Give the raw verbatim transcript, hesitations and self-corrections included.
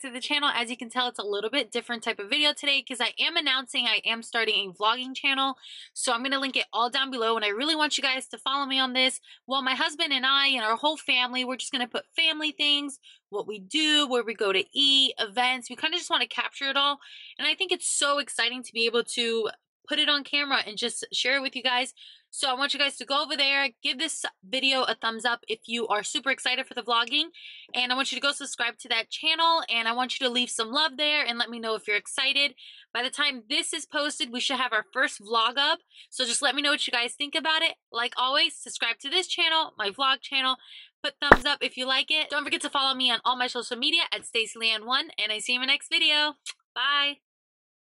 To the channel. As you can tell, it's a little bit different type of video today because I am announcing I am starting a vlogging channel, so I'm gonna link it all down below. And I really want you guys to follow me on this. Well, my husband and I and our whole family, we're just gonna put family things, what we do, where we go to eat, events. We kind of just want to capture it all, and I think it's so exciting to be able to put it on camera and just share it with you guys. So I want you guys to go over there, give this video a thumbs up if you are super excited for the vlogging, and I want you to go subscribe to that channel, and I want you to leave some love there and let me know if you're excited. By the time this is posted, we should have our first vlog up, so just let me know what you guys think about it. Like always, subscribe to this channel, my vlog channel, put thumbs up if you like it. Don't forget to follow me on all my social media at Stacy Liane one, and I see you in my next video. Bye!